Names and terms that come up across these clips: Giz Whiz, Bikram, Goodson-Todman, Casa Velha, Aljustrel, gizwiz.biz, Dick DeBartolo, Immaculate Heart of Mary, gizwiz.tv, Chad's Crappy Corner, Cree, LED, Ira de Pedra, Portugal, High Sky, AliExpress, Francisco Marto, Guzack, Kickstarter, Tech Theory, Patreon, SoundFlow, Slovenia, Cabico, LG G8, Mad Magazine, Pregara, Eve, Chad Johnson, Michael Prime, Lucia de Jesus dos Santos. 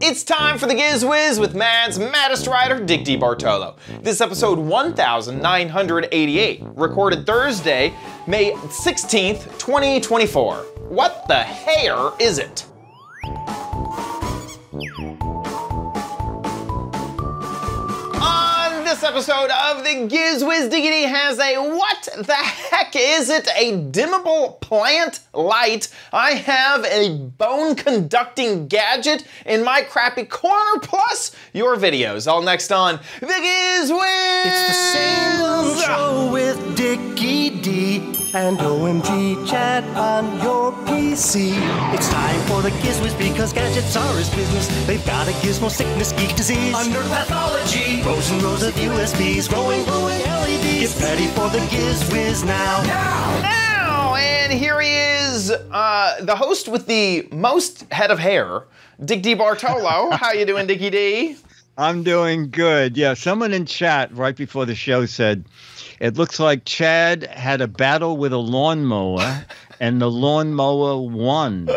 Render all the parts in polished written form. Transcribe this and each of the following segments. It's time for the Giz Whiz with Mad's maddest writer, Dick DeBartolo. This is episode 1988, recorded Thursday, May 16th, 2024. What the hair is it? This episode of the Giz Whiz Diggity has a what the heck is it? A dimmable plant light. I have a bone conducting gadget in my crappy corner, plus your videos. All next on the Giz Whiz. It's the same show with Dickie D and OMG chat on your PC. It's time for the Giz Whiz because gadgets are his business. They've got a gizmo sickness, geek disease, under pathology, rows and rows of USBs, growing glowing LEDs. Get ready for the Giz Whiz now. Now! And here he is, the host with the most head of hair, Dick DeBartolo. How you doing, Dickie D? I'm doing good. Yeah, someone in chat right before the show said, it looks like Chad had a battle with a lawnmower and the lawnmower won.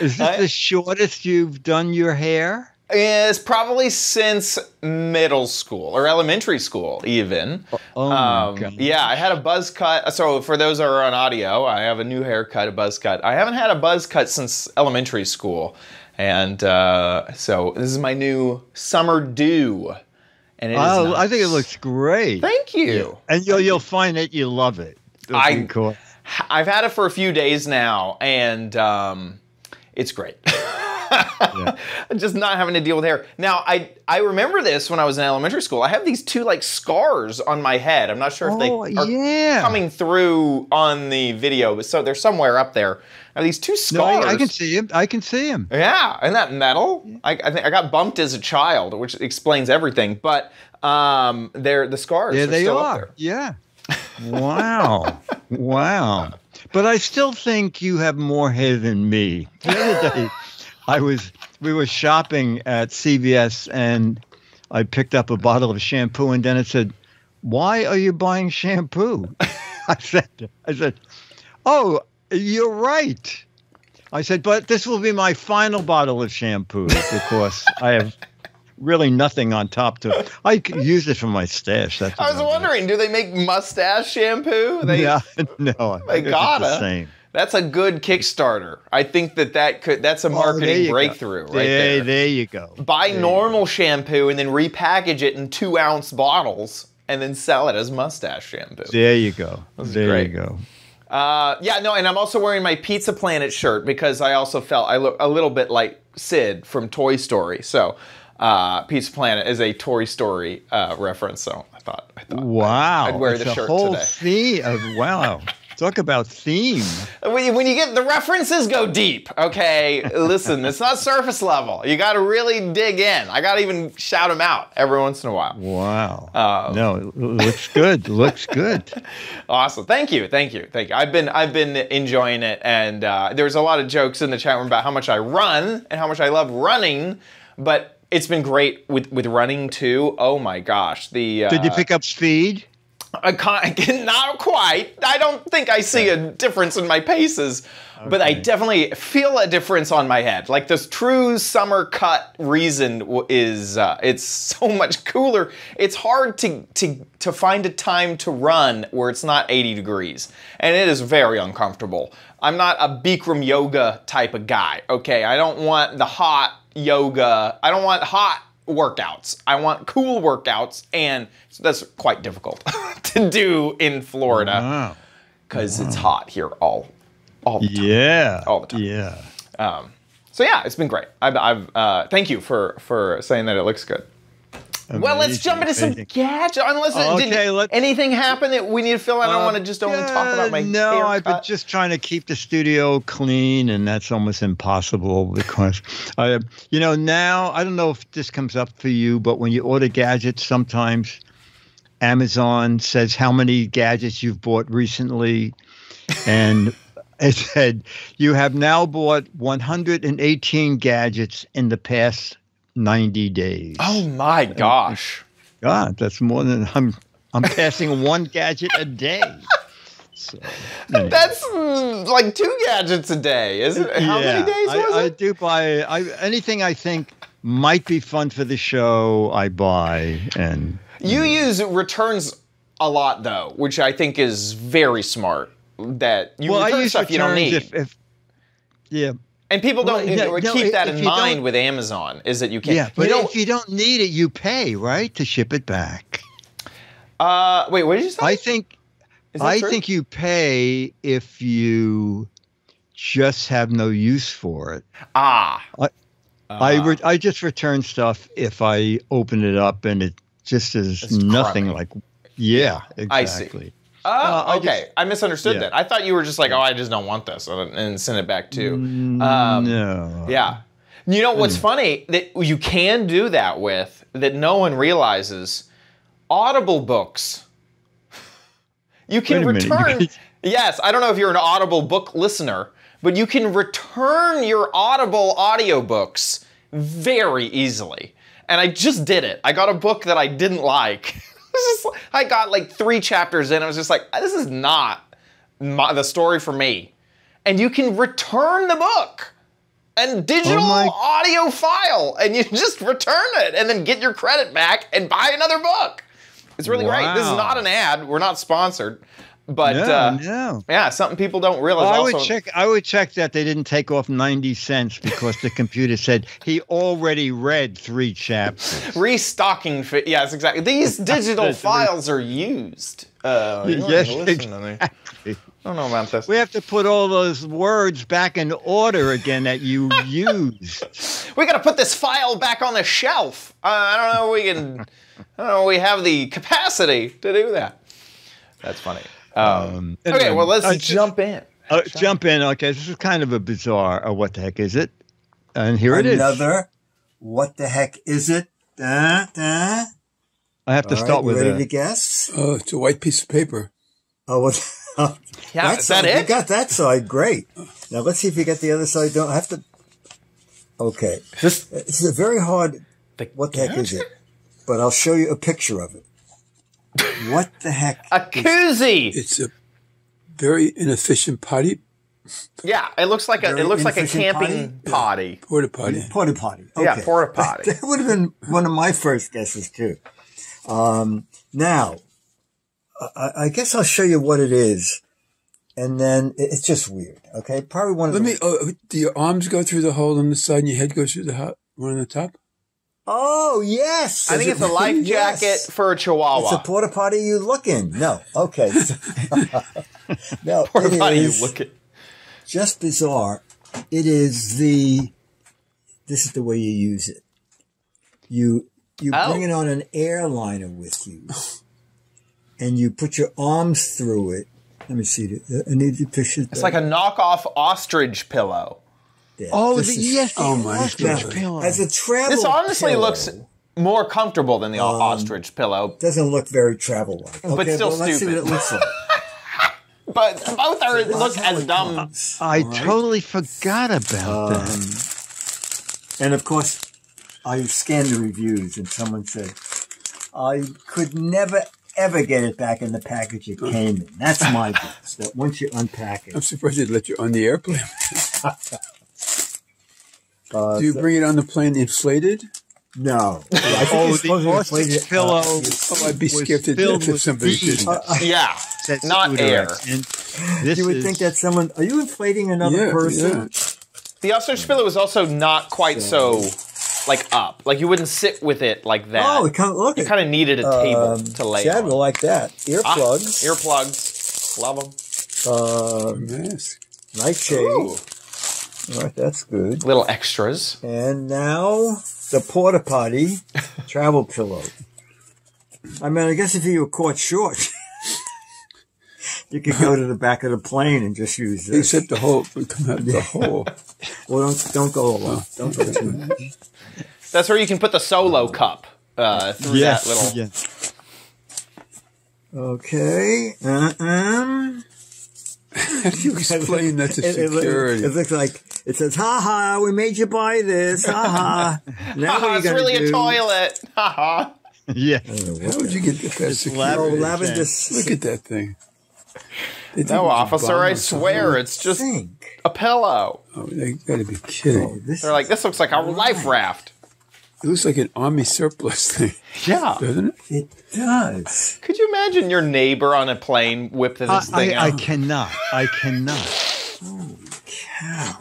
Is this the shortest you've done your hair? It's probably since middle school or elementary school, even. Oh, my God. Yeah, I had a buzz cut. So for those that are on audio, I have a new haircut, a buzz cut. I haven't had a buzz cut since elementary school. And so this is my new summer do. And it is nice. I think it looks great. Thank you. And you'll find that you love it. I've had it for a few days now, and it's great. Yeah. Just not having to deal with hair. Now, I remember this when I was in elementary school. I have these two like scars on my head. I'm not sure if they are coming through on the video, but so they're somewhere up there. Now, these two scars. No, I can see him. I can see him. Yeah, and that metal. Yeah. I think I got bumped as a child, which explains everything. But the scars. Yeah, they still are. Up there. Yeah. Wow. Wow. But I still think you have more hair than me. The other day, we were shopping at CVS, and I picked up a bottle of shampoo, and then it said, "Why are you buying shampoo?" I said, "Oh, you're right." I said, "But this will be my final bottle of shampoo because I have really nothing on top to it. I could use it for my stash." That's I was wondering, do they make mustache shampoo? No, they gotta. Same. That's a good Kickstarter. I think that's a marketing breakthrough right there. There you go. Buy normal shampoo and then repackage it in 2-ounce bottles and then sell it as mustache shampoo. There you go. There you go. Yeah, no, and I'm also wearing my Pizza Planet shirt because I also felt I look a little bit like Sid from Toy Story. So Pizza Planet is a Toy Story reference. So I thought wow, I'd wear the shirt whole today. Sea of wow. Talk about theme. When you get the references go deep, okay? Listen, it's not surface level. You got to really dig in. I got to even shout them out every once in a while. Wow. No, it looks good. Looks good. Awesome. Thank you. Thank you. Thank you. I've been enjoying it, and there's a lot of jokes in the chat room about how much I run and how much I love running, but it's been great with running too. Oh my gosh. Did you pick up speed? Not quite. I don't think I see a difference in my paces, but I definitely feel a difference on my head. Like this true summer cut reason is it's so much cooler. It's hard to find a time to run where it's not 80 degrees, and it is very uncomfortable. I'm not a Bikram yoga type of guy, okay? I don't want the hot yoga. I don't want hot workouts. I want cool workouts, and that's quite difficult to do in Florida because it's hot here all the time. Yeah, all the time. Yeah. So yeah, it's been great. Thank you for saying that it looks good. Amazing. Well, let's jump into some gadgets. Unless anything happened that we need to fill out. I don't want to just only talk about my haircut. I've been just trying to keep the studio clean, and that's almost impossible because, now, I don't know if this comes up for you, but when you order gadgets, sometimes Amazon says how many gadgets you've bought recently, and it said you have now bought 118 gadgets in the past 90 days. Oh my gosh. God, that's more than I'm passing one gadget a day. So, anyway. That's like 2 gadgets a day, isn't it? How many days was it? I do buy anything I think might be fun for the show, I buy. And you use returns a lot, though, which I think is very smart. That you return stuff you don't need. And people don't keep that in mind with Amazon, is that you can't. Yeah, but if you don't need it, you pay, right, to ship it back. Wait, what did you say? I think you pay if you just have no use for it. Ah. I just return stuff if I open it up and it just is nothing like. Yeah, exactly. I see. Oh, okay. I misunderstood that. I thought you were just like, oh, I just don't want this, and send it back too. No. Yeah. You know what's funny that you can do that with that no one realizes? Audible books. You can return. Yes, I don't know if you're an Audible book listener, but you can return your Audible audiobooks very easily. And I just did it. I got a book that I didn't like. I got like 3 chapters in, and I was just like, this is not the story for me. And you can return the book and digital audio file, and you just return it and then get your credit back and buy another book. It's really great. This is not an ad. We're not sponsored. But yeah, something people don't realize. Well, also, I would check that they didn't take off 90 cents because the computer said he already read 3 chapters. Restocking fit. Yes, exactly. These digital files are used. Yes, exactly. I don't know about this. We have to put all those words back in order again that you used. We got to put this file back on the shelf. I don't know. I don't know. We have the capacity to do that. That's funny. Okay, well, let's jump in. Okay, this is kind of a bizarre what the heck is it? And here it is. Another what the heck is it? I have to start with ready to guess? It's a white piece of paper. Oh, well, yeah, is that it? You got that side. Great. Now, let's see if you get the other side. Don't have to. Okay. This is a very hard what the heck is it? But I'll show you a picture of it. What the heck? A koozie. It's a very inefficient potty. Yeah, it looks like a camping potty. Porta potty. Porta potty. Okay. Yeah, porta potty. That would have been one of my first guesses too. Now, I guess I'll show you what it is, and then it's just weird. Okay, probably one of. Do your arms go through the hole on the side, and your head goes through the one on the top? Oh, yes. I think it's a life jacket for a chihuahua. It's a porta potty you look in. No. Okay. No, porta potty you look in. Just bizarre. It is this is the way you use it. You bring it on an airliner with you, and you put your arms through it. Let me see. I need to picture that. It's like a knockoff ostrich pillow. There. Oh, the ostrich pillow. As a travel pillow. This honestly looks more comfortable than the ostrich pillow. Doesn't look very travel-like. Okay, but still let's stupid. See what it looks like. But both look as dumb. I totally forgot about that. And, of course, I scanned the reviews, and someone said, I could never, ever get it back in the package it came in. That's my guess, that once you unpack it. I'm surprised they'd let you on the airplane. Do you bring it on the plane inflated? No. I think the ostrich pillow. I'd be skeptical if somebody did. Yeah, that's not air. You would think that someone. Are you inflating another person? Yeah. The ostrich pillow is also not quite so like up. Like you wouldn't sit with it like that. Oh, it kind of look. You kind of needed a table to lay. Yeah, like that. Earplugs. Earplugs. Love them. Mask. Nightshade. Ooh. All right, that's good. Little extras. And now the porta potty travel pillow. I mean, I guess if you were caught short, you could go to the back of the plane and just use this. Except the hole would come out of the hole. Well, don't go alone. Don't go too much. That's where you can put the solo cup through that little. Yes. Okay. How do you explain that to security? It looks like it says, "Ha ha, we made you buy this. Ha ha. Now ha, it's really a toilet. Ha ha." Yeah. How would you get that security? Look at that thing. No, officer, I swear, it's just a pillow. Oh, they gotta be kidding. Oh, they're like, this looks like a life raft. It looks like an army surplus thing. Yeah. Doesn't it? It does. Could you imagine your neighbor on a plane whipped this thing out? I cannot. I cannot. Holy cow.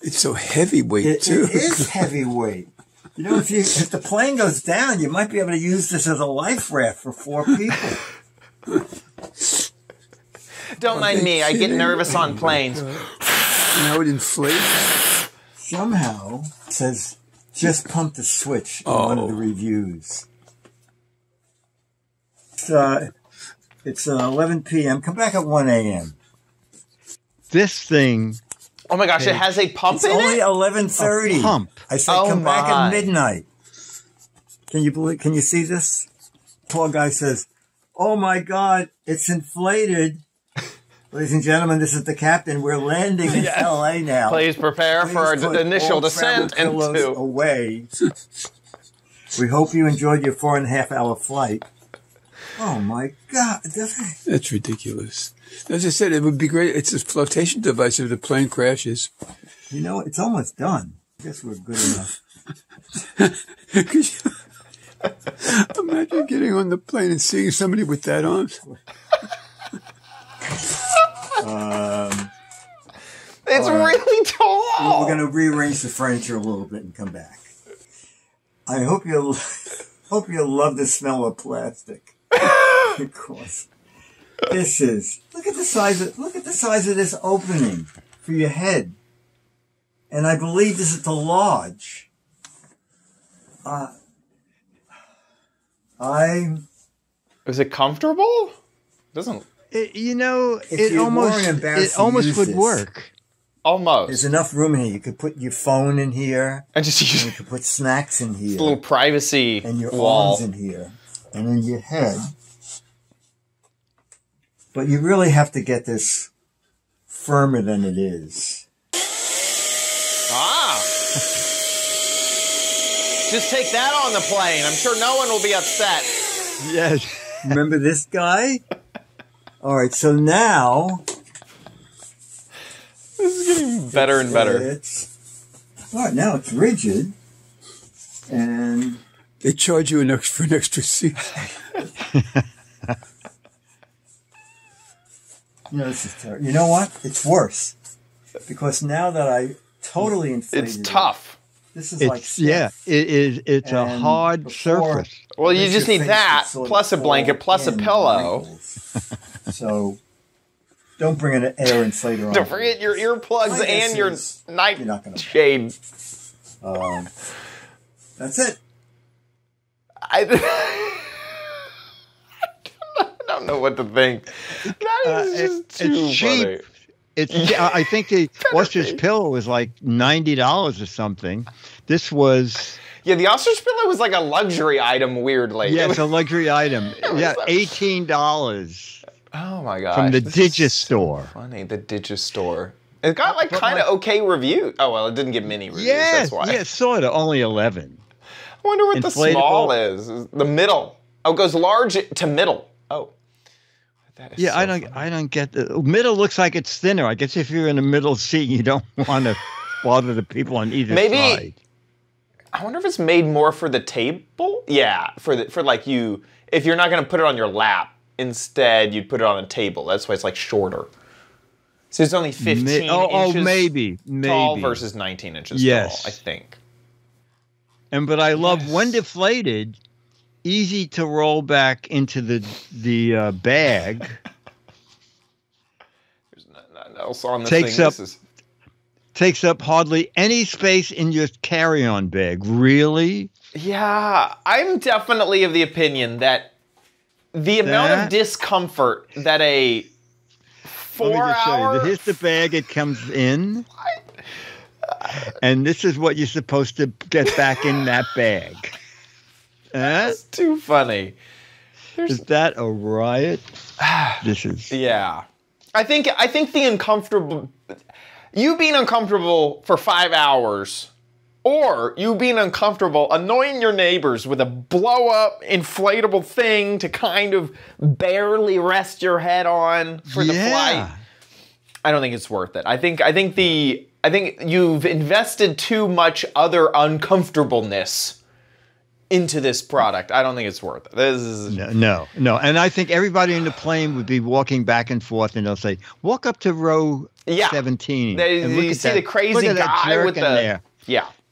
It's so heavyweight, too. It is heavyweight. You know, if the plane goes down, you might be able to use this as a life raft for 4 people. Don't mind me. I get nervous on planes. Now it inflates. Somehow, it says, just pump the switch in one of the reviews. It's 11 p.m. Come back at 1 a.m. This thing... Oh my gosh, it has a pump in it? It's only 11:30. Pump. I said come back at midnight. Can you believe, can you see this? Poor guy says, oh my God, it's inflated. Ladies and gentlemen, this is the captain. We're landing in L.A. now. Please prepare for our initial descent into... away. We hope you enjoyed your 4.5-hour flight. Oh my God. That's ridiculous. As I said, it would be great. It's a flotation device if the plane crashes. You know, it's almost done. I guess we're good enough. Could you imagine getting on the plane and seeing somebody with that on? It's really tall. We're going to rearrange the furniture a little bit and come back. I hope you'll, love the smell of plastic. Of course. This is look at the size of this opening for your head. And I believe this is the lodge. Is it comfortable? Doesn't it, you know, it almost would work. Almost. There's enough room in here. You could put your phone in here. And just use you could put snacks in here. It's a little privacy. And your arms in here. And in your head. But you really have to get this firmer than it is. Ah! Just take that on the plane. I'm sure no one will be upset. Yes. Remember this guy? All right, so now... This is getting better and better. All right, now it's rigid. And... They charge you for an extra seat. You know, this is terrible. You know what? It's worse. Because now that I totally inflated it. It's tough. This is like stiff. Yeah, it's a hard surface. Well, you just need that, plus a blanket, plus a pillow. So don't bring an air inflator on. Don't forget your earplugs and your nightshade. That's it. I don't know what to think. That is just too cheap. It's, I think the ostrich pillow was like $90 or something. This was... Yeah, the ostrich pillow was like a luxury item, weirdly. Yeah, it's a luxury item. Yeah, $18. Oh, my gosh. From the Digistore. So funny, the Digistore. It got like kind of okay reviews. Oh, well, it didn't get many reviews, that's why. Yeah, sort of, only 11. I wonder what the small is. The middle. Oh, it goes large to middle. Oh. Yeah, so I don't get the middle. Looks like it's thinner. I guess if you're in the middle seat, you don't want to bother the people on either side. I wonder if it's made more for the table. Yeah, for like you, if you're not going to put it on your lap, instead you'd put it on a table. That's why it's like shorter. So it's only 15 inches tall versus 19 inches tall, I think. But I love when deflated. Easy to roll back into the bag. There's nothing else on this thing. Takes up hardly any space in your carry-on bag. Really? Yeah, I'm definitely of the opinion that the amount of discomfort that a 4-hour... Here's the bag it comes in. And this is what you're supposed to get back in that bag. That's too funny. Is that a riot? This is. Yeah, I think the uncomfortable. You being uncomfortable for 5 hours or you being uncomfortable, annoying your neighbors with a blow-up inflatable thing to kind of barely rest your head on for the flight. I don't think it's worth it. I think you've invested too much other uncomfortableness into this product. I don't think it's worth it. This is no. And I think everybody in the plane would be walking back and forth, and they'll say, "Walk up to row 17." You see the crazy guy with the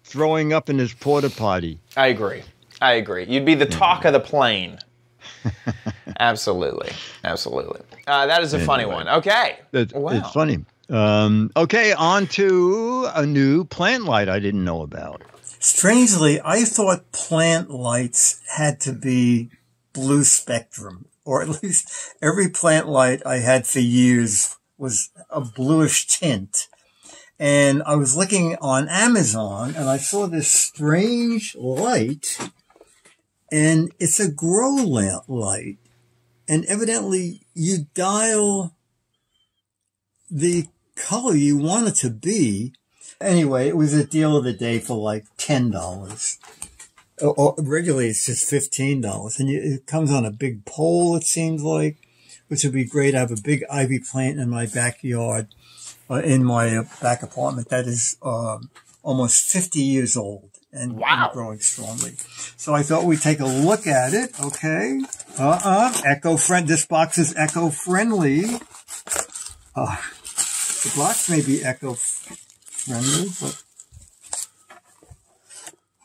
throwing up in his porta potty. I agree. I agree. You'd be the talk of the plane. Absolutely, absolutely. That is a funny one. Okay, it's funny. Okay, on to a new plant light I didn't know about. Strangely, I thought plant lights had to be blue spectrum, or at least every plant light I had for years was a bluish tint. And I was looking on Amazon, and I saw this strange light, and it's a grow lamp light. And evidently, you dial the color you want it to be. Anyway, it was a deal of the day for like $10. Or regularly, it's just $15. And it comes on a big pole, it seems like, which would be great. I have a big ivy plant in my backyard, in my back apartment, that is almost 50 years old and growing strongly. So I thought we'd take a look at it. Okay. Eco-friendly. This box is eco-friendly. The box may be eco-friendly, but...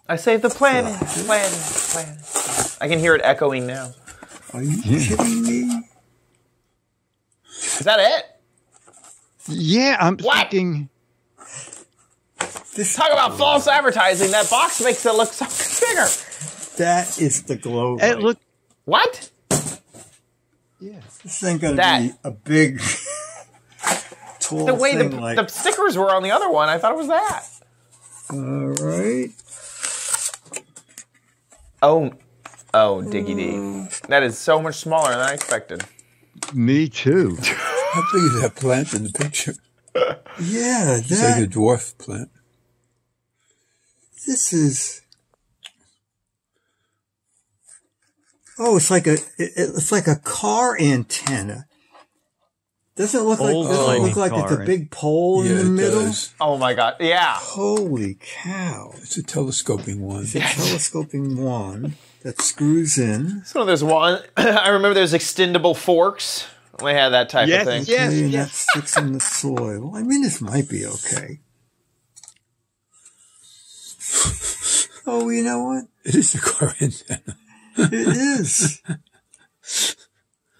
I saved the planet, planet. I can hear it echoing now. Are you kidding me? Is that it? Yeah, I'm thinking... This Talk about false advertising. That box makes it look so bigger. That is the glow light. It look... What? Yeah. This ain't gonna be a big, tall the way thing the stickers were on the other one, I thought it was that. All right. Oh, diggity. That is so much smaller than I expected. Me too. How big is that plant in the picture? Yeah, it's like a dwarf plant. This is... Oh, it's like a car antenna. Doesn't look like it's a big pole in the middle. Does. Oh my god! Yeah. Holy cow! It's a telescoping one. It's a telescoping one that screws in. So there's one. I remember there's extendable forks. We had that type of thing. Yes, okay, that sticks in the soil. I mean, this might be okay. Oh, you know what? It is a car antenna. It is.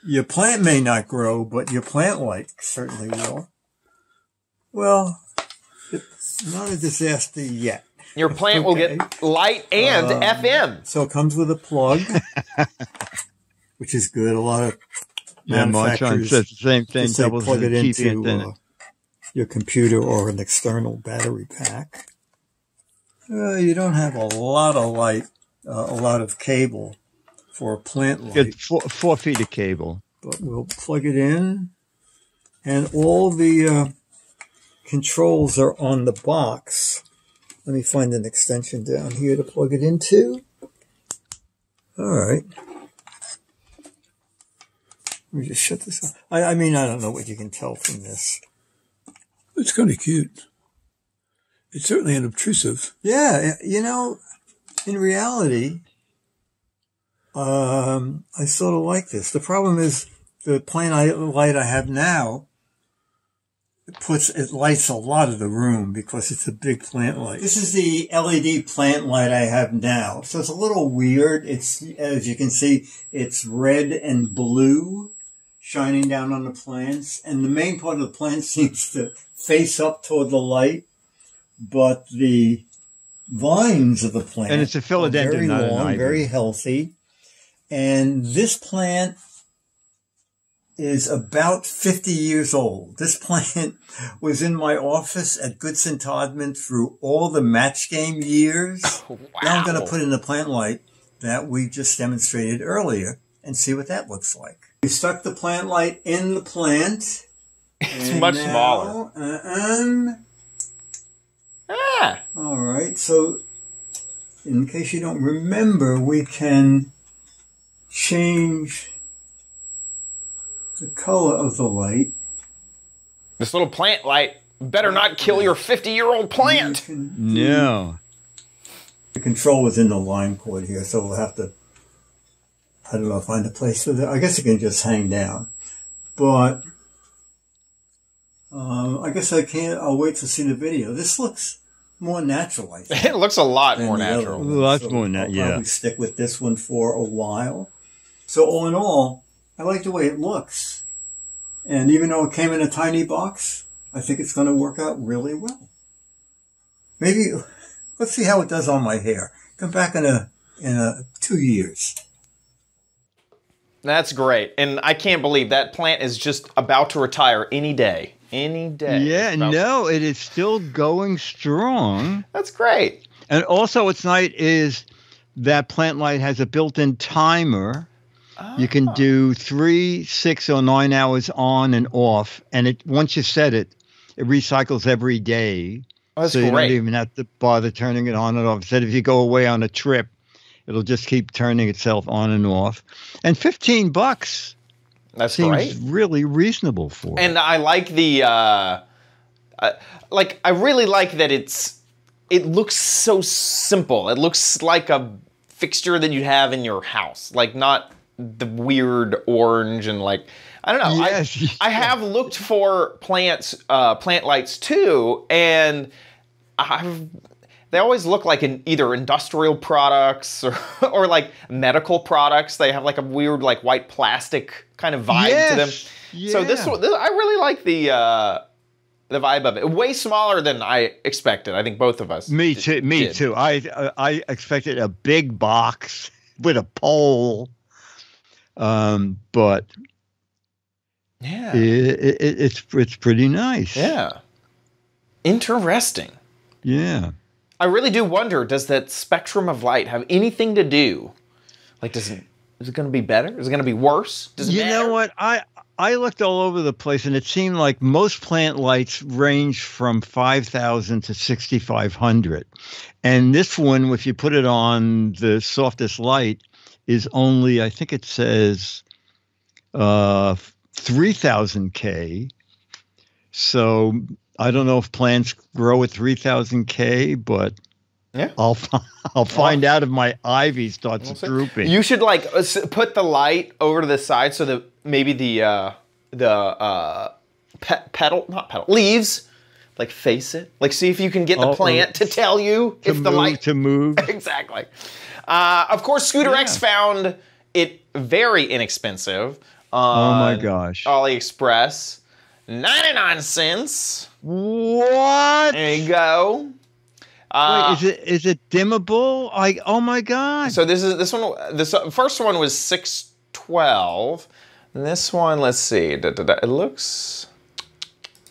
Your plant may not grow, but your plant light certainly will. Well, it's not a disaster yet. Your plant will get light and FM. So it comes with a plug, which is good. A lot of manufacturers says the same thing. Just plug it into your computer or an external battery pack. You don't have a lot of light, a lot of cable. For a plant light. It's 4 feet of cable. But we'll plug it in. And all the controls are on the box. Let me find an extension down here to plug it into. All right. Let me just shut this off. I mean, I don't know what you can tell from this. It's kind of cute. It's certainly unobtrusive. Yeah, you know, in reality... I sort of like this. The problem is the plain light I have now, it lights a lot of the room because it's a big plant light. This is the LED plant light I have now. So it's a little weird. It's, as you can see, it's red and blue shining down on the plants. And the main part of the plant seems to face up toward the light, but the vines of the plant are very long, very healthy. And this plant is about 50 years old. This plant was in my office at Goodson-Todman through all the match game years. Oh, wow. Now I'm going to put in the plant light that we just demonstrated earlier and see what that looks like. We stuck the plant light in the plant. It's much smaller. All right. right? So in case you don't remember, we can change the color of the light. This little plant light better not kill your 50-year-old plant. No. The control is in the line cord here, so we'll have to, I don't know, find a place for that. I guess it can just hang down. But I guess I can't. I'll wait to see the video. This looks more natural, I think. It looks a lot more natural. Lots more natural, yeah. I'll probably stick with this one for a while. So all in all, I like the way it looks. And even though it came in a tiny box, I think it's going to work out really well. Maybe, let's see how it does on my hair. Come back in 2 years. That's great. And I can't believe that plant is just about to retire any day. Any day. Yeah, no, it is still going strong. That's great. And also what's nice is that plant light has a built-in timer. Oh. You can do 3, 6, or 9 hours on and off. And it once you set it, it recycles every day. Oh, that's so you don't even have to bother turning it on and off. Instead, if you go away on a trip, it'll just keep turning itself on and off. And $15 that seems really reasonable for it. And I like the, like, I really like that it looks so simple. It looks like a fixture that you'd have in your house, like not the weird orange and like, I don't know. Yes. I have looked for plants, plant lights too, and they always look like in either industrial products or like medical products. They have like a weird like white plastic kind of vibe to them. Yeah. So this I really like the vibe of it. Way smaller than I expected. I think both of us. Me too. I expected a big box with a pole, but yeah, it's pretty nice. Yeah, interesting. Yeah. I really do wonder, does that spectrum of light have anything to do? Like, is it going to be better? Is it going to be worse? Does it matter? You know what? I looked all over the place, and it seemed like most plant lights range from 5,000 to 6,500. And this one, if you put it on the softest light, is only, I think it says 3,000 K. So I don't know if plants grow at 3,000 K, but yeah. I'll find out if my ivy starts drooping. You should like put the light over to the side so that maybe the leaves like face it, like see if you can get the plant to tell you if the light to move. Exactly. Of course, Scooter X found it very inexpensive. Oh my gosh! AliExpress, 99 cents. What? There you go. Wait, is it dimmable? Oh my god! So this first one was 612. And this one, let's see. It looks.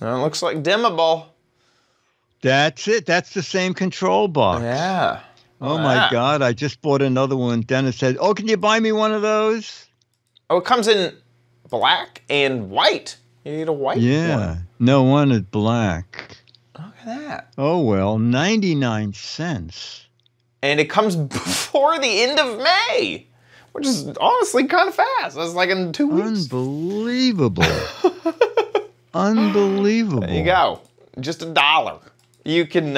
It looks like dimmable. That's it. That's the same control box. Yeah. Oh my god! I just bought another one. Dennis said, "Oh, can you buy me one of those?" Oh, it comes in black and white. You need a white one. No one is black. Look at that. Oh, well, 99 cents. And it comes before the end of May, which is honestly kind of fast. That's like in 2 weeks. Unbelievable. Unbelievable. There you go. Just $1. You can...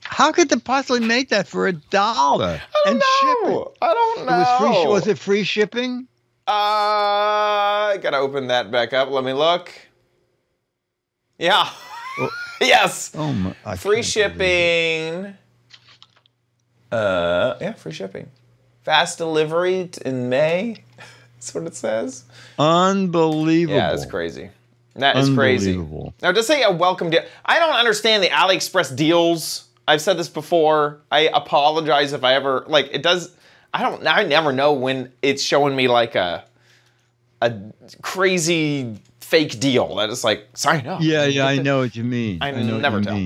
How could they possibly make that for $1? I don't know. Shipping? I don't know. Was it free shipping? I gotta open that back up. Let me look. Yeah. Yes. Oh my, free shipping. Yeah, free shipping. Fast delivery in May. That's what it says. Unbelievable. Yeah, that's crazy. That is crazy. Now, to say a welcome deal, I don't understand the AliExpress deals. I've said this before. I apologize if I ever like it does. I never know when it's showing me like a crazy fake deal that is like sign up. Yeah, yeah, I know what you mean. I never tell.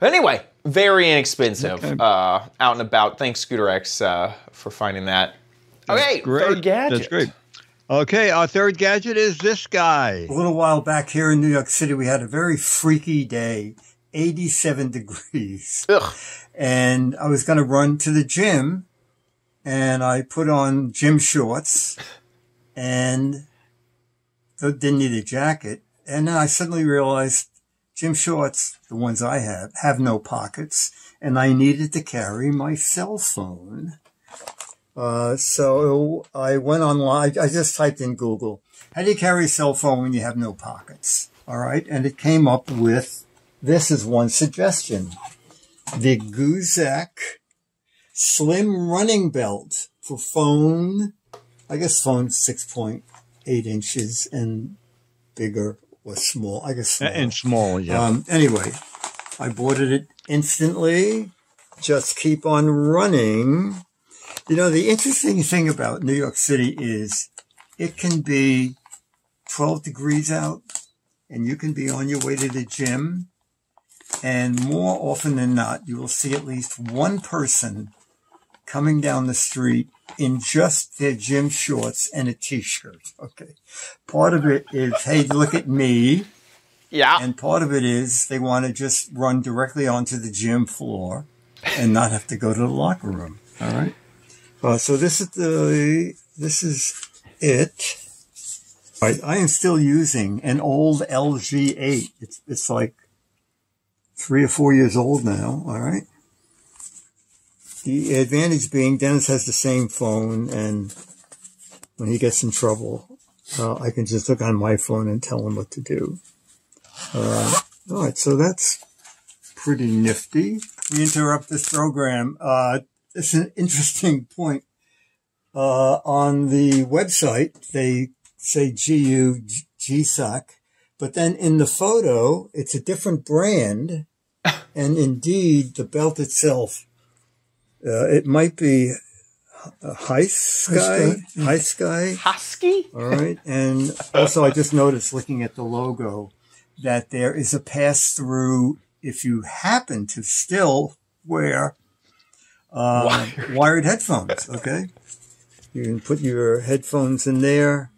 Anyway, very inexpensive. Okay. Out and about. Thanks, Scooter X, for finding that. Okay, third gadget. That's great. Okay, our third gadget is this guy. A little while back here in New York City, we had a very freaky day. 87 degrees. Ugh. And I was going to run to the gym, and I put on gym shorts and didn't need a jacket. And then I suddenly realized gym shorts, the ones I have no pockets, and I needed to carry my cell phone. So I went online. I just typed in Google, how do you carry a cell phone when you have no pockets? All right. And it came up with, this is one suggestion, the Guzack Slim Running Belt for phone, I guess phone 6.8 inches and bigger or small. I guess small. And small, yeah. Anyway, I boarded it instantly. Just keep on running. You know, the interesting thing about New York City is it can be 12 degrees out and you can be on your way to the gym. And more often than not, you will see at least one person coming down the street in just their gym shorts and a t-shirt. Okay. Part of it is, hey, look at me. Yeah. And part of it is they want to just run directly onto the gym floor and not have to go to the locker room. All right. So this is it. All right. I am still using an old LG8. It's like 3 or 4 years old now. All right. The advantage being Dennis has the same phone, and when he gets in trouble, I can just look on my phone and tell him what to do. All right, so that's pretty nifty. We interrupt this program. It's an interesting point. On the website, they say GSOC, but then in the photo, it's a different brand, and indeed, the belt itself, it might be High Sky. Husky? All right. And also, I just noticed looking at the logo that there is a pass through if you happen to still wear wired headphones. Okay. You can put your headphones in there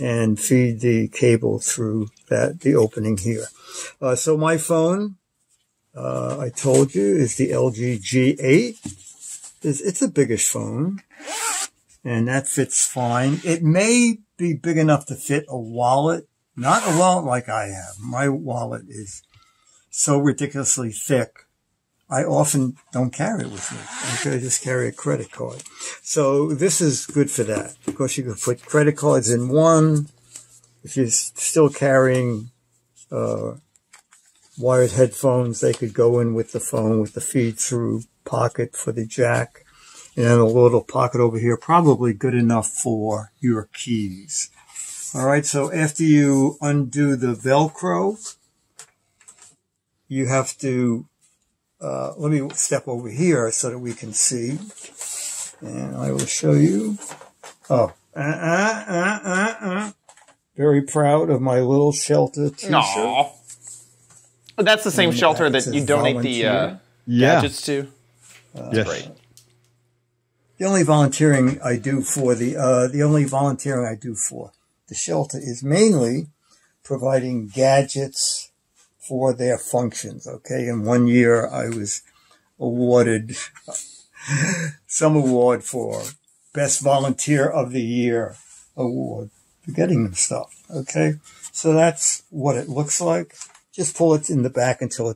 and feed the cable through the opening here. So my phone, I told you, is the LG G8. It's a biggish phone, and that fits fine. It may be big enough to fit a wallet, not a wallet like I have. My wallet is so ridiculously thick, I often don't carry it with me. Okay, I just carry a credit card. So this is good for that. Of course, you can put credit cards in one. If you're still carrying wired headphones, they could go in with the phone with the feed-through pocket for the jack, and then a little pocket over here, probably good enough for your keys. All right, so after you undo the Velcro, you have to, let me step over here so that we can see, and I will show you. Very proud of my little shelter t-shirt. Aww. That's the same shelter that you donate the gadgets to. Yes. Great. The only volunteering I do for the shelter is mainly providing gadgets for their functions. Okay. And 1 year I was awarded some award for Best Volunteer of the Year award for getting them stuff. Okay. So that's what it looks like. Just pull it in the back until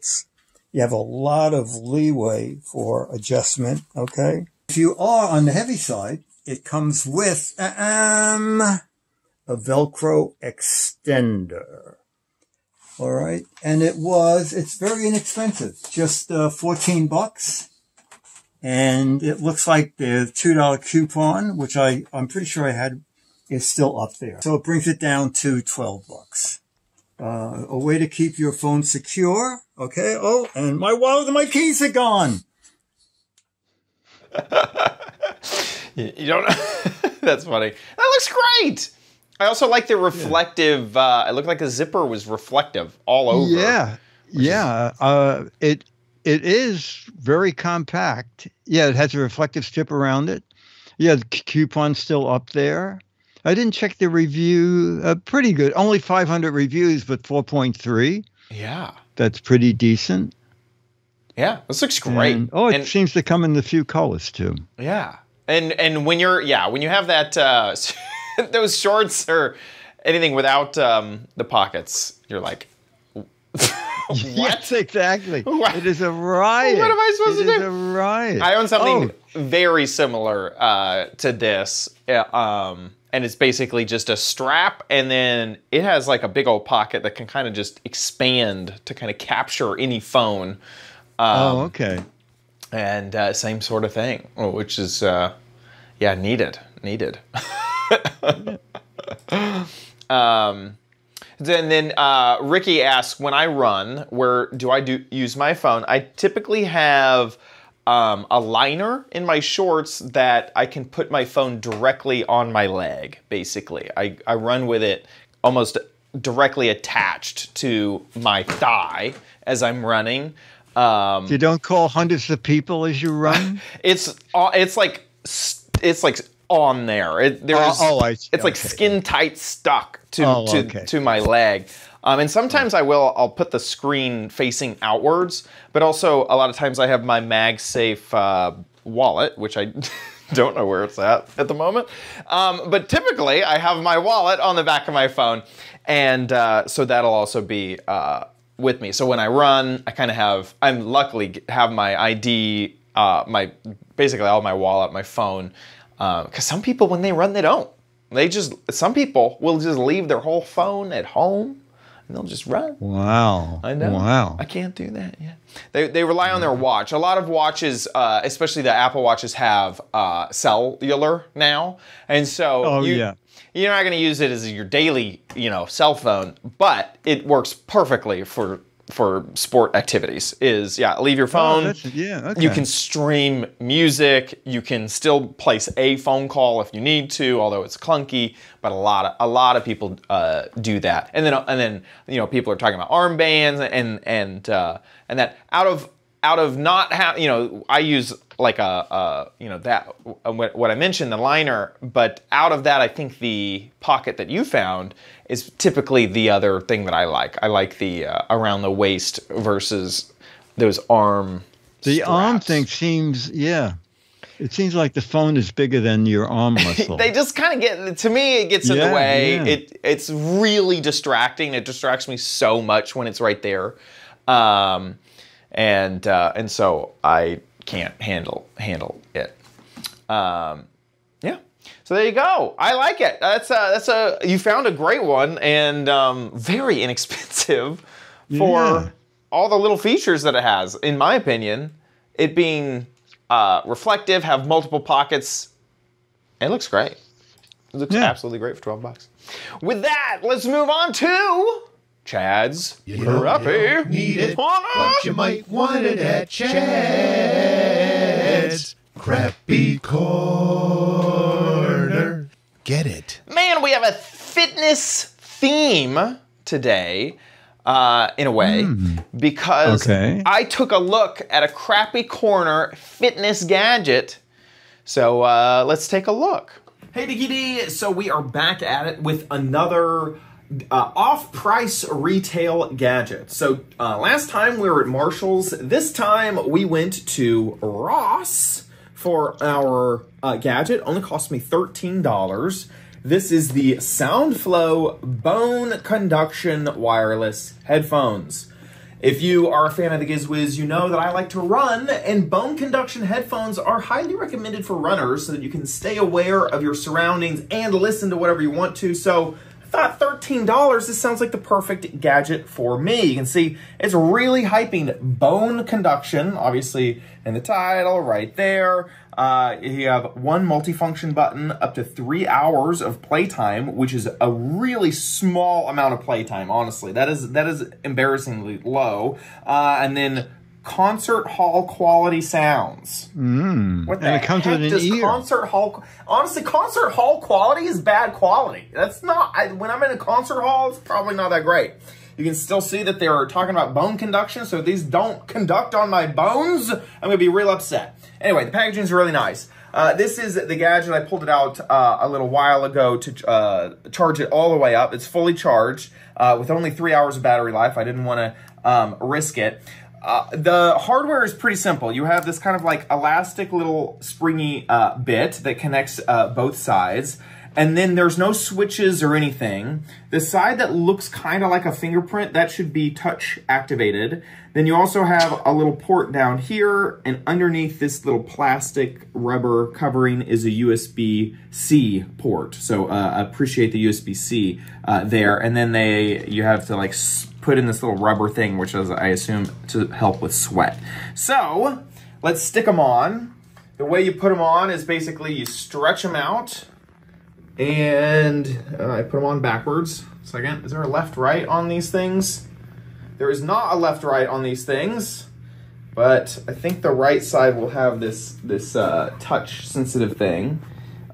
you have a lot of leeway for adjustment, okay? If you are on the heavy side, it comes with a Velcro extender, all right? And it's very inexpensive, just $14. And it looks like the $2 coupon, which I'm pretty sure I had, is still up there. So it brings it down to $12. A way to keep your phone secure. Okay. Oh, and my wallet and my keys are gone. You don't know. That's funny. That looks great. I also like the reflective. Yeah. It looked like the zipper was reflective all over. Yeah. Yeah. It is very compact. Yeah. It has a reflective strip around it. Yeah. The coupon's still up there. I didn't check the review. Pretty good. Only 500 reviews, but 4.3. Yeah. That's pretty decent. Yeah, this looks great. And, oh, it seems to come in a few colors too. Yeah, and when you're when you have that those shorts or anything without the pockets, you're like, what? Yes, exactly. What? It is a riot. What am I supposed to do? It is a riot. I own something very similar to this, and it's basically just a strap, and then it has like a big old pocket that can kind of just expand to kind of capture any phone. Oh, okay. And same sort of thing, which is, yeah, needed. Then Ricky asks, when I run, where do I use my phone? I typically have a liner in my shorts that I can put my phone directly on my leg, basically. I run with it almost directly attached to my thigh as I'm running. You don't call hundreds of people as you run? It's like on there. It's like skin tight stuck to my leg. And sometimes I'll put the screen facing outwards, but also a lot of times I have my MagSafe wallet, which I don't know where it's at the moment. But typically I have my wallet on the back of my phone. And so that'll also be with me. So when I run, I kind of have, I'm luckily have my ID, basically all my wallet, my phone, because some people, when they run, they don't. Some people will just leave their whole phone at home and they'll just run. Wow. I know. Wow. I can't do that. Yeah. They rely on their watch. A lot of watches, especially the Apple watches, have cellular now. And so you're not going to use it as your daily, cell phone, but it works perfectly for sport activities. Leave your phone. You can stream music. You can still place a phone call if you need to, although it's clunky. But a lot of people do that. And then people are talking about armbands and that out of not having, I use like what I mentioned, the liner, but out of that, I think the pocket that you found is typically the other thing that I like. I like the around the waist versus those arm straps. Arm thing seems, it seems like the phone is bigger than your arm muscle. They just kind of get, to me, it gets in the way. Yeah. It's really distracting. It distracts me so much when it's right there. And so I can't handle it. So there you go. I like it. That's you found a great one, and very inexpensive for all the little features that it has. In my opinion, it being reflective, have multiple pockets, it looks great. It looks absolutely great for $12. With that, let's move on to Chad's Crappy. Need it, but you might want it at Chad's Crappy Corner. Get it. Man, we have a fitness theme today, in a way, because I took a look at a Crappy Corner fitness gadget. So let's take a look. Hey, Dickie D. So we are back at it with another off-price retail gadget. So last time we were at Marshall's. This time we went to Ross for our gadget. Only cost me $13. This is the SoundFlow Bone Conduction Wireless Headphones. If you are a fan of the Giz Whiz, you know that I like to run, and bone conduction headphones are highly recommended for runners so that you can stay aware of your surroundings and listen to whatever you want to. So thought $13, this sounds like the perfect gadget for me. You can see it's really hyping bone conduction, obviously in the title right there. You have one multifunction button, up to 3 hours of playtime, which is a really small amount of playtime, honestly. That is embarrassingly low. And then concert hall quality sounds. What the heck does concert hall? Honestly, concert hall quality is bad quality. That's not, when I'm in a concert hall, it's probably not that great. You can still see that they are talking about bone conduction, so if these don't conduct on my bones, I'm gonna be real upset. Anyway, the packaging is really nice. This is the gadget. I pulled it out a little while ago to charge it all the way up. It's fully charged with only 3 hours of battery life. I didn't want to risk it. The hardware is pretty simple. You have this kind of like elastic little springy bit that connects both sides. And then there's no switches or anything. The side that looks kind of like a fingerprint, that should be touch activated. Then you also have a little port down here, and underneath this little plastic rubber covering is a USB-C port. So appreciate the USB-C there. And then you have to like put in this little rubber thing, which is, I assume, to help with sweat. So let's stick them on. The way you put them on is basically you stretch them out. And I put them on backwards. Second, is there a left-right on these things? There is not a left-right on these things, but I think the right side will have this touch-sensitive thing.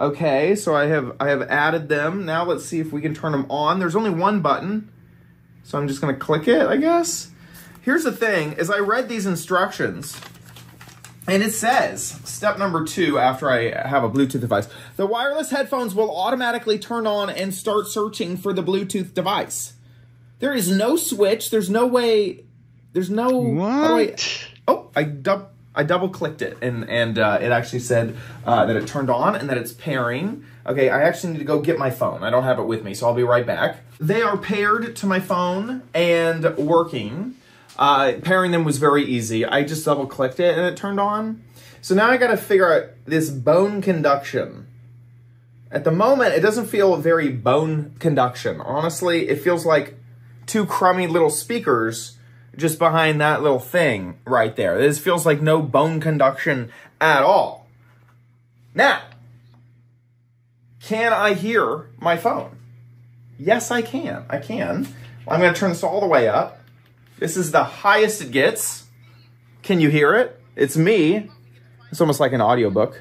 Okay, so I have added them. Now let's see if we can turn them on. There's only one button, so I'm just gonna click it, I guess. Here's the thing, is I read these instructions. And it says, step number 2, after I have a Bluetooth device, the wireless headphones will automatically turn on and start searching for the Bluetooth device. There is no switch. There's no way. There's no... What? Oh, I double-clicked it, and it actually said that it turned on and that it's pairing. Okay, I actually need to go get my phone. I don't have it with me, so I'll be right back. They are paired to my phone and working. Pairing them was very easy. I just double-clicked it and it turned on. So now I gotta figure out this bone conduction. At the moment, it doesn't feel very bone conduction. Honestly, it feels like two crummy little speakers just behind that little thing right there. This feels like no bone conduction at all. Now, can I hear my phone? Yes, I can. I can. I'm gonna turn this all the way up. This is the highest it gets. Can you hear it? It's me. It's almost like an audiobook.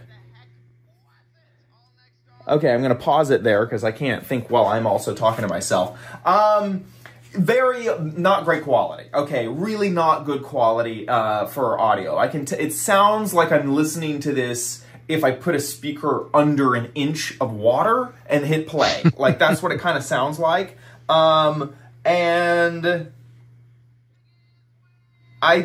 Okay, I'm gonna pause it there because I can't think while I'm also talking to myself. Very not great quality. Okay, really not good quality for audio. I can. It sounds like I'm listening to this if I put a speaker under an inch of water and hit play. Like that's what it kind of sounds like. And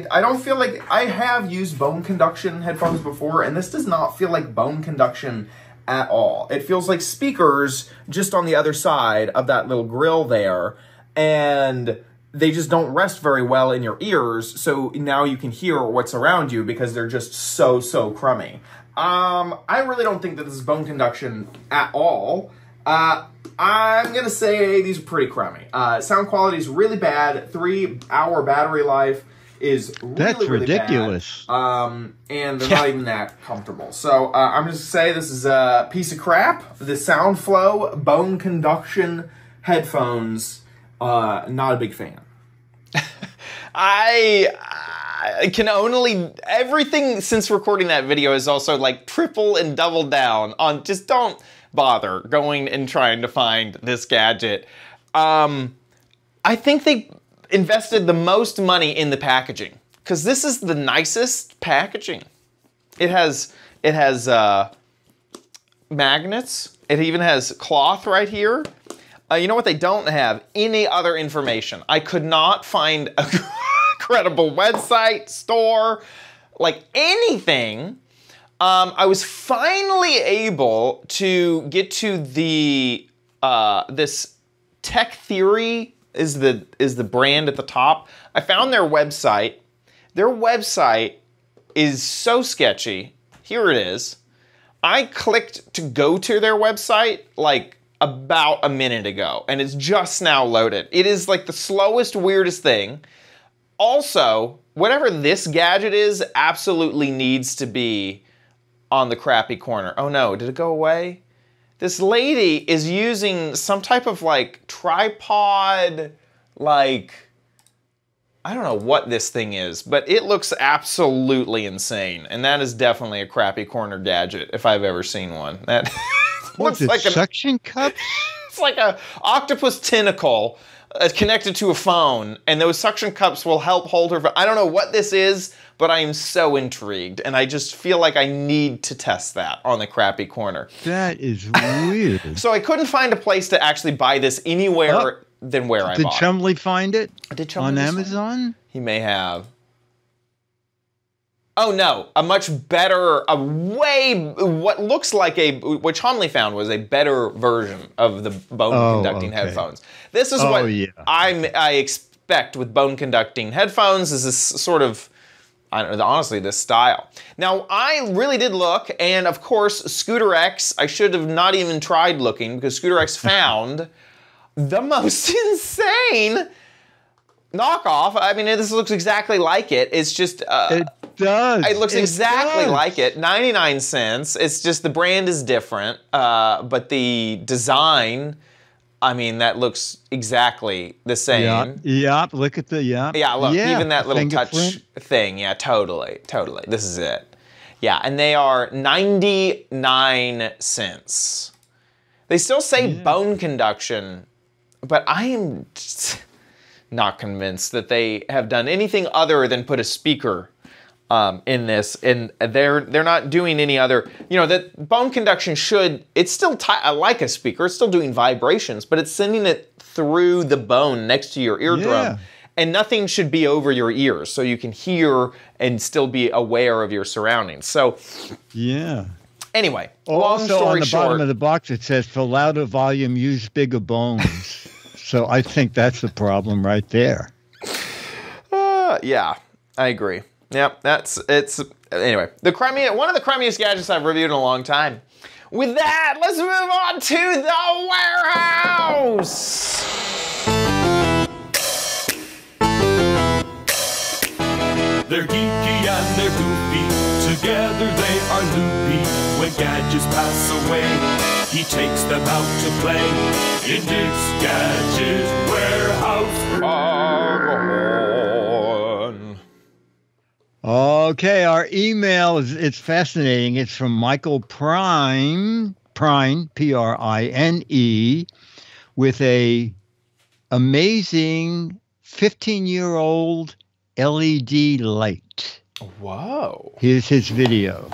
I don't feel like... I have used bone conduction headphones before, and this does not feel like bone conduction at all. It feels like speakers just on the other side of that little grill there, and they just don't rest very well in your ears, so now you can hear what's around you because they're just so crummy. I really don't think that this is bone conduction at all. I'm going to say these are pretty crummy. Sound quality is really bad. 3-hour battery life is really, that's really ridiculous. Bad. And they're not even that comfortable. So I'm just saying this is a piece of crap. The SoundFlow bone conduction headphones, not a big fan. I can only... Everything since recording that video is also like triple and double down on just don't bother going and trying to find this gadget. I think they invested the most money in the packaging because this is the nicest packaging. It has magnets. It even has cloth right here. You know what? They don't have any other information. I could not find a credible website, store, like anything. I was finally able to get to the this Tech Theory is the brand at the top. I found their website. Their website is so sketchy. Here it is. I clicked to go to their website like about a minute ago, and it's just now loaded. It is like the slowest, weirdest thing. Also, whatever this gadget is absolutely needs to be on the crappy corner. Oh no, did it go away? This lady is using some type of like tripod, like, I don't know what this thing is, but it looks absolutely insane. And that is definitely a crappy corner gadget if I've ever seen one. That looks like a suction cup. It's like an octopus tentacle connected to a phone, and those suction cups will help hold her. I don't know what this is, but I am so intrigued, and I just feel like I need to test that on the crappy corner. That is weird. So I couldn't find a place to actually buy this anywhere than where I bought it. Did Chumley find it on Amazon? He may have. Oh no, a much better, a way, what looks like a, which Homley found was a better version of the bone-conducting headphones. This is what I expect with bone-conducting headphones, is this sort of, I don't know, honestly, this style. Now, I really did look, and of course, Scooter X, I should have not even tried looking, because Scooter X found the most insane knockoff. I mean, this looks exactly like it. It's just... It looks exactly like it. 99 cents. It's just the brand is different, but the design, I mean, that looks exactly the same. Look at the, even that little touch thing. Yeah, totally. This is it. Yeah, and they are 99 cents. They still say bone conduction, but I am not convinced that they have done anything other than put a speaker in this, and they're not doing any other, you know, that bone conduction should, it's still like a speaker, it's still doing vibrations, but it's sending it through the bone next to your eardrum, and nothing should be over your ears, so you can hear and still be aware of your surroundings, so. Yeah. Anyway, also on the bottom of the box it says, for louder volume, use bigger bones. So I think that's the problem right there. Yeah, I agree. Yep, anyway, one of the crummiest gadgets I've reviewed in a long time. With that, let's move on to the warehouse! They're geeky and they're goofy, together they are loopy. When gadgets pass away, he takes them out to play in Dick's Gadget Warehouse. Okay, our email is fascinating. It's from Michael Prime, P-R-I-N-E, with a amazing 15-year-old LED light. Whoa. Here's his video.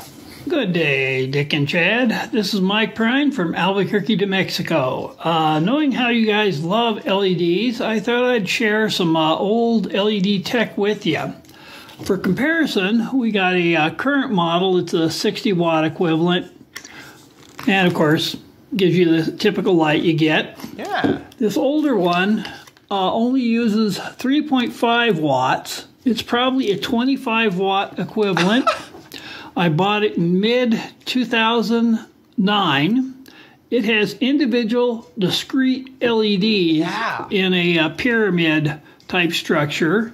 Good day, Dick and Chad. This is Mike Prime from Albuquerque, New Mexico. Knowing how you guys love LEDs, I thought I'd share some old LED tech with you. For comparison, we got a current model. It's a 60-watt equivalent. And, of course, gives you the typical light you get. Yeah. This older one only uses 3.5 watts. It's probably a 25-watt equivalent. I bought it in mid-2009. It has individual discrete LEDs in a pyramid-type structure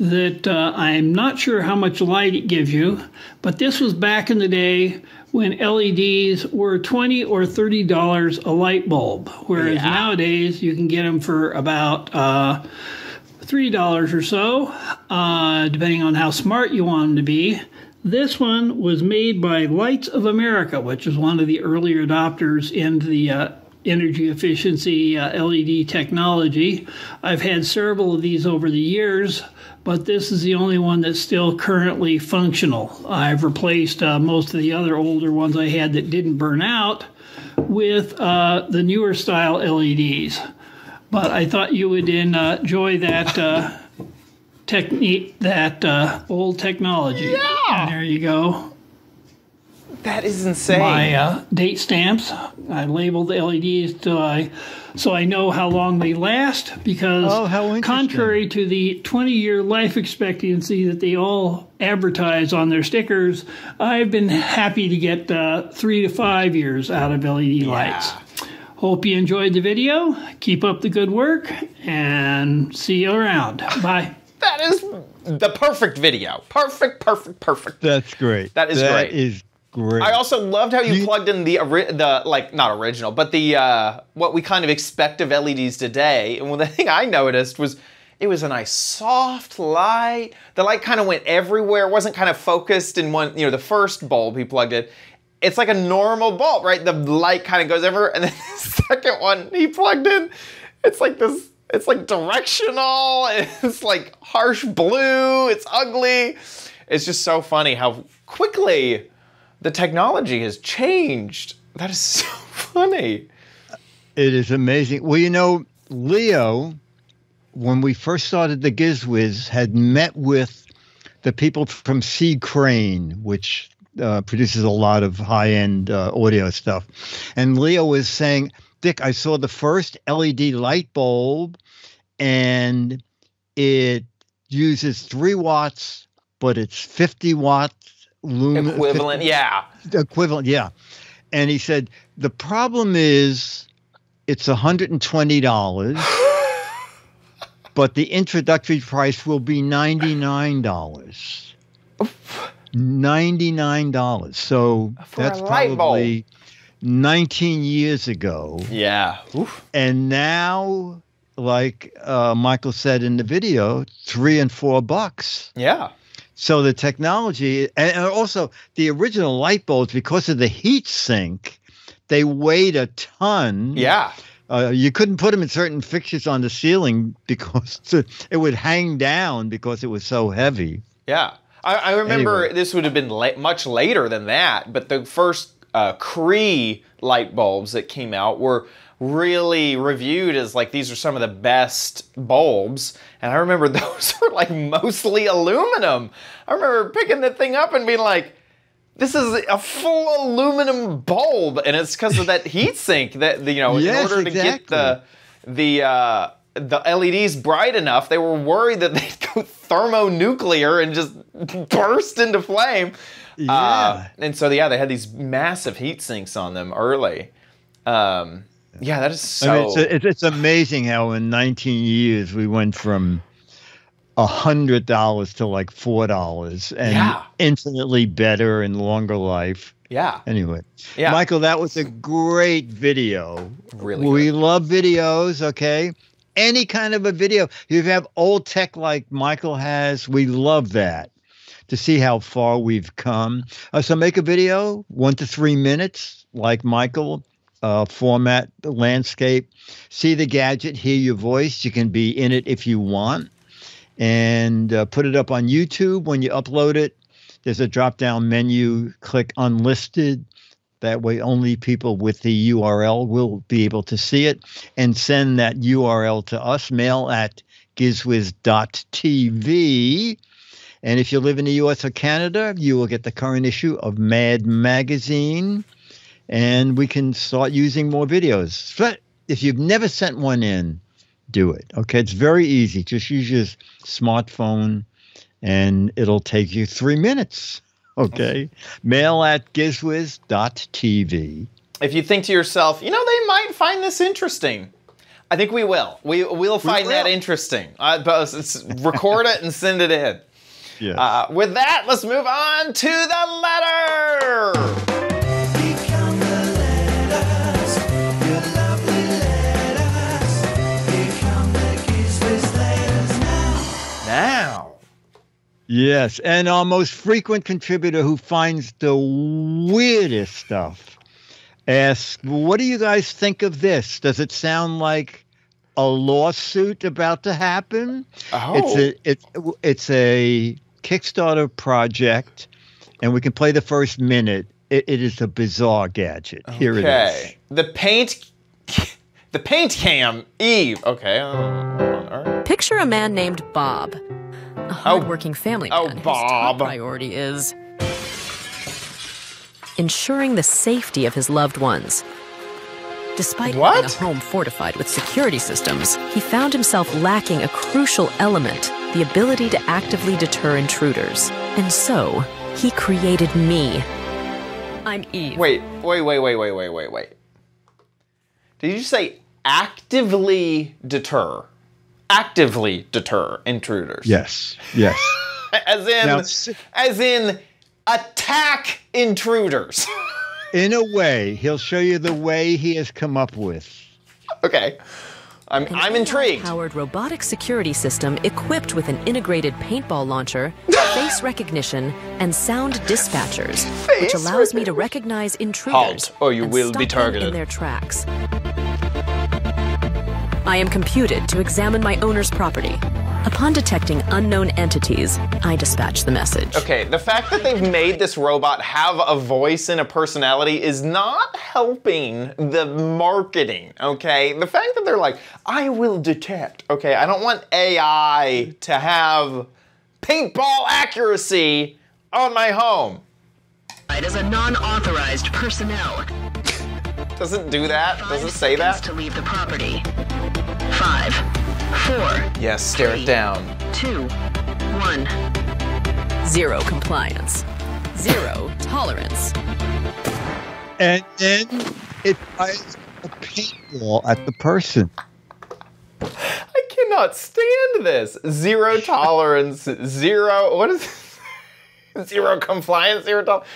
that I'm not sure how much light it gives you, but this was back in the day when LEDs were $20 or $30 a light bulb, whereas nowadays you can get them for about $3 or so, depending on how smart you want them to be. This one was made by Lights of America, which is one of the earlier adopters into the energy efficiency LED technology. I've had several of these over the years, but this is the only one that's still currently functional. I've replaced most of the other older ones I had that didn't burn out with the newer style LEDs. But I thought you would enjoy that technique, that old technology. Yeah. And there you go. That is insane. My date stamps. I labeled the LEDs so I know how long they last, because contrary to the 20-year life expectancy that they all advertise on their stickers, I've been happy to get 3 to 5 years out of LED lights. Hope you enjoyed the video. Keep up the good work, and see you around. Bye. That is the perfect video. Perfect. That's great. That is great. Great. I also loved how you plugged in the like, not original, but the what we kind of expect of LEDs today. And the thing I noticed was it was a nice soft light. The light kind of went everywhere. It wasn't kind of focused in one, you know, the first bulb he plugged in. It's like a normal bulb, right? The light kind of goes everywhere. And then the second one he plugged in, it's like this, it's like directional. It's like harsh blue. It's ugly. It's just so funny how quickly the technology has changed. That is so funny. It is amazing. Well, you know, Leo, when we first started the Giz Whiz, had met with the people from Sea Crane, which produces a lot of high-end audio stuff. And Leo was saying, Dick, I saw the first LED light bulb, and it uses 3 watts, but it's 50 watts equivalent. 50, yeah, equivalent. Yeah. And he said, the problem is it's $120, but the introductory price will be $99. Oof. $99. So for that's probably 19 years ago. Yeah. Oof. And now, like Michael said in the video, $3 and $4. Yeah. So the technology, and also the original light bulbs, because of the heat sink, they weighed a ton. Yeah. You couldn't put them in certain fixtures on the ceiling because it would hang down because it was so heavy. Yeah. I remember this would have been much later than that, but the first Cree light bulbs that came out were really reviewed as like, these are some of the best bulbs. And I remember those were like mostly aluminum. I remember picking the thing up and being like, this is a full aluminum bulb. And it's because of that heat sink that, you know, yes, in order to get the LEDs bright enough, they were worried that they'd go thermonuclear and just burst into flame. Yeah. And so, yeah, they had these massive heat sinks on them early. Yeah, that is so... I mean, it's amazing how in 19 years we went from $100 to like $4 and infinitely better and longer life. Yeah. Anyway. Yeah. Michael, that was a great video. Really good. We love videos, okay? Any kind of a video. You have old tech like Michael has. We love that, to see how far we've come. So make a video, 1 to 3 minutes, like Michael. Format, landscape, see the gadget, hear your voice. You can be in it if you want. And put it up on YouTube. When you upload it, there's a drop-down menu. Click Unlisted. That way only people with the URL will be able to see it. And send that URL to us, mail at gizwiz.tv. And if you live in the U.S. or Canada, you will get the current issue of Mad Magazine. And we can start using more videos. But if you've never sent one in, do it. Okay, it's very easy. Just use your smartphone, and it'll take you 3 minutes. Okay, mail at gizwiz.tv. If you think to yourself, you know, they might find this interesting. I think we will. We'll find that interesting. Record it and send it in. Yes. With that, let's move on to the letter. Yes, and our most frequent contributor who finds the weirdest stuff asks, what do you guys think of this? Does it sound like a lawsuit about to happen? Oh. It's a Kickstarter project, and we can play the first minute. It is a bizarre gadget. Okay. Here it is. The paint cam, Eve. Okay. All right. Picture a man named Bob. A hard-working family man whose top priority is ensuring the safety of his loved ones. Despite having a home fortified with security systems, he found himself lacking a crucial element, the ability to actively deter intruders. And so, he created me. I'm Eve. Wait. Did you say actively deter? Actively deter intruders. Yes, yes. as in attack intruders. In a way, he'll show you the way he has come up with. Okay, I'm intrigued. Powered robotic security system equipped with an integrated paintball launcher, face recognition, and sound dispatchers, which allows me to recognize intruders. Halt, or you will be targeted in their tracks. I am computed to examine my owner's property. Upon detecting unknown entities, I dispatch the message. Okay, the fact that they've made this robot have a voice and a personality is not helping the marketing, okay? The fact that they're like, I will detect, okay, I don't want AI to have paintball accuracy on my home. It is a non-authorized personnel. Does it do that? Does it say that? To leave the property. 5, 4. Yes, stare it down. 2, 1. Zero compliance. Zero tolerance. And then it fires a paintball at the person. I cannot stand this. Zero tolerance. Zero. What is this? Zero compliance. Zero tolerance.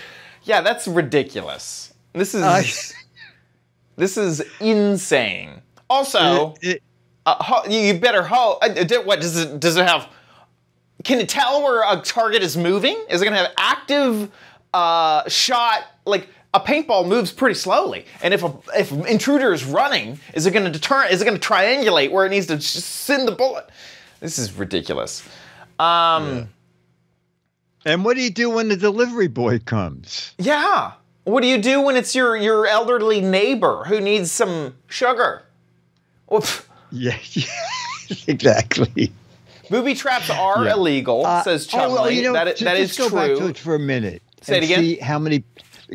Yeah, that's ridiculous. This is insane. Also, you better hold. What does it? Does it have? Can it tell where a target is moving? Is it gonna have active shot? Like a paintball moves pretty slowly, and if an intruder is running, is it gonna deter? Is it gonna triangulate where it needs to send the bullet? This is ridiculous. And what do you do when the delivery boy comes? Yeah. What do you do when it's your elderly neighbor who needs some sugar? Oof. Yeah, exactly. Booby traps are illegal, says Chumley. Well, you know, that is true. Just go back to it for a minute. Say it again? See how many,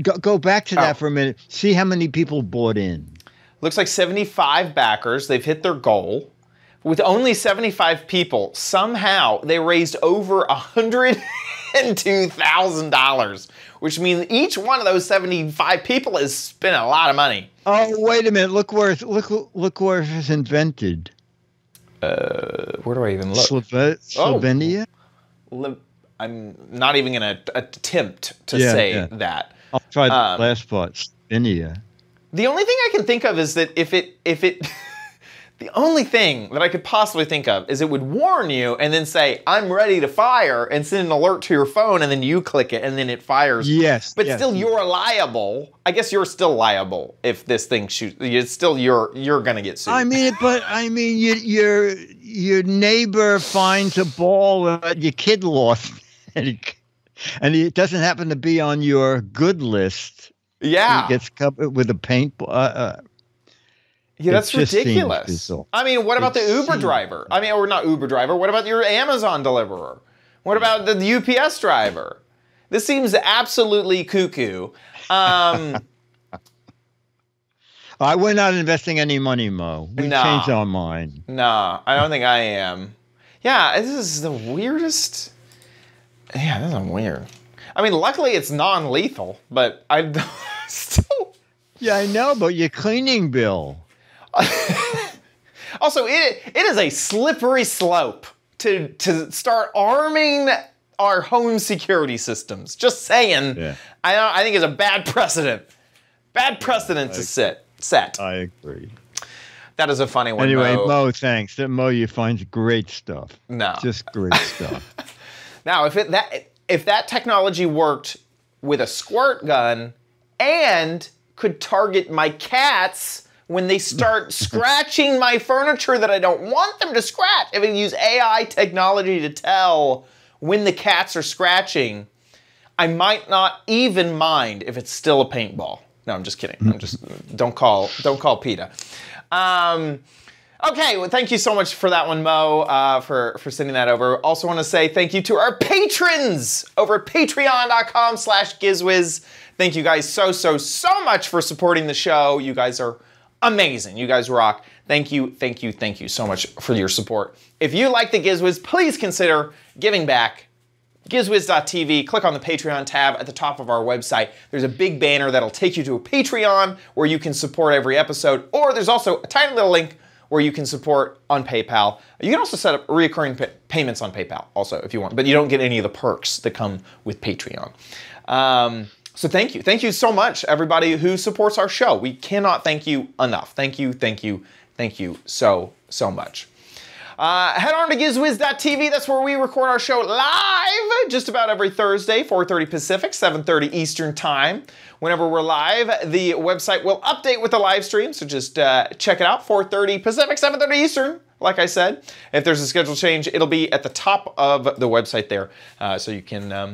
go back to that for a minute. See how many people bought in. Looks like 75 backers. They've hit their goal. With only 75 people, somehow they raised over $102,000, which means each one of those 75 people has spent a lot of money. Oh, wait a minute! Look where look where it was invented. Where do I even look? Slovenia. Oh. I'm not even going to attempt to say that. I'll try the last part. Slovenia. The only thing I can think of is that if it. The only thing that I could possibly think of is it would warn you and then say, I'm ready to fire, and send an alert to your phone, and then you click it, and then it fires. Yes. But still, you're liable. I guess you're still liable if this thing shoots. It's still you're going to get sued. I mean, but I mean, your neighbor finds a ball that your kid lost, and it doesn't happen to be on your good list. Yeah. It gets covered with a paintball. Yeah, that's ridiculous. I mean, what about the Uber driver? I mean, or not Uber driver. What about your Amazon deliverer? What about the UPS driver? This seems absolutely cuckoo. Well, we're not investing any money, Mo. We changed our mind. Nah, I don't think I am. Yeah, this is the weirdest. Yeah, this is weird. I mean, luckily it's non-lethal, but I still. Yeah, I know, but your cleaning bill. Also, it is a slippery slope to start arming our home security systems. Just saying, I think it's a bad precedent. Bad precedent to set. I agree. That is a funny one. Anyway, Mo, thanks. Mo, you find great stuff. No, just great stuff. Now, if that technology worked with a squirt gun and could target my cats when they start scratching my furniture that I don't want them to scratch. If I can use AI technology to tell when the cats are scratching, I might not even mind if it's still a paintball. No, I'm just kidding. I'm just don't call PETA. Okay, well, thank you so much for that one, Mo, for sending that over. Also want to say thank you to our patrons over at patreon.com/gizwiz. Thank you guys so much for supporting the show. You guys are amazing. You guys rock. Thank you so much for your support. If you like the Giz Whiz, please consider giving back. Gizwiz.tv, click on the Patreon tab at the top of our website. There's a big banner that'll take you to a Patreon where you can support every episode, or there's also a tiny little link where you can support on PayPal. You can also set up recurring payments on PayPal also if you want, but you don't get any of the perks that come with Patreon. So thank you. Thank you so much, everybody who supports our show. We cannot thank you enough. Thank you so much. Head on to gizwiz.tv. That's where we record our show live just about every Thursday, 4:30 Pacific, 7:30 Eastern time. Whenever we're live, the website will update with the live stream, so just check it out, 4:30 Pacific, 7:30 Eastern. Like I said, if there's a schedule change, it'll be at the top of the website there, so you can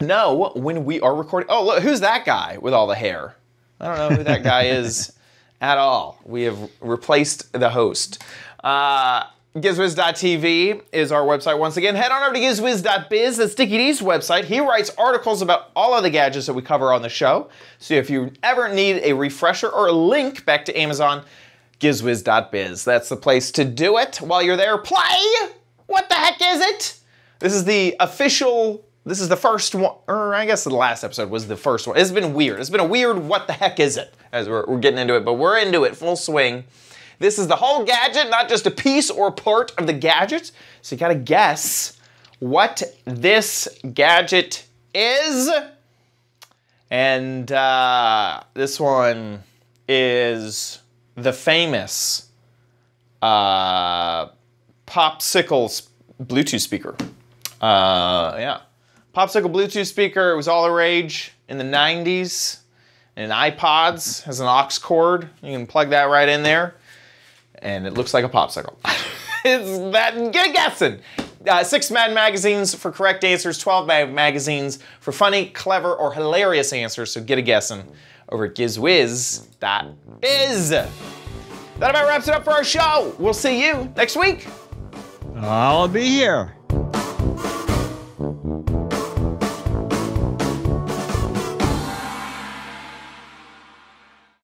know when we are recording. Oh, look, who's that guy with all the hair? I don't know who that guy is at all. We have replaced the host. Gizwiz.tv is our website once again. Head on over to gizwiz.biz, that's Dickie D's website. He writes articles about all of the gadgets that we cover on the show. So if you ever need a refresher or a link back to Amazon, gizwiz.biz. That's the place to do it. While you're there, play! What the heck is it? This is the official, this is the first one, or I guess the last episode was the first one. It's been weird. It's been a weird what the heck is it as we're getting into it, but we're into it full swing. This is the whole gadget, not just a piece or part of the gadget. So you gotta guess what this gadget is. And this one is the famous Popsicle Bluetooth speaker. Yeah, Popsicle Bluetooth speaker. It was all the rage in the 90s. And iPods has an aux cord. You can plug that right in there. And it looks like a popsicle. It's that, get a guessing. 6 Mad Magazines for correct answers, 12 Mad Magazines for funny, clever, or hilarious answers, so get a guessing over at gizwiz.biz. That about wraps it up for our show. We'll see you next week. I'll be here.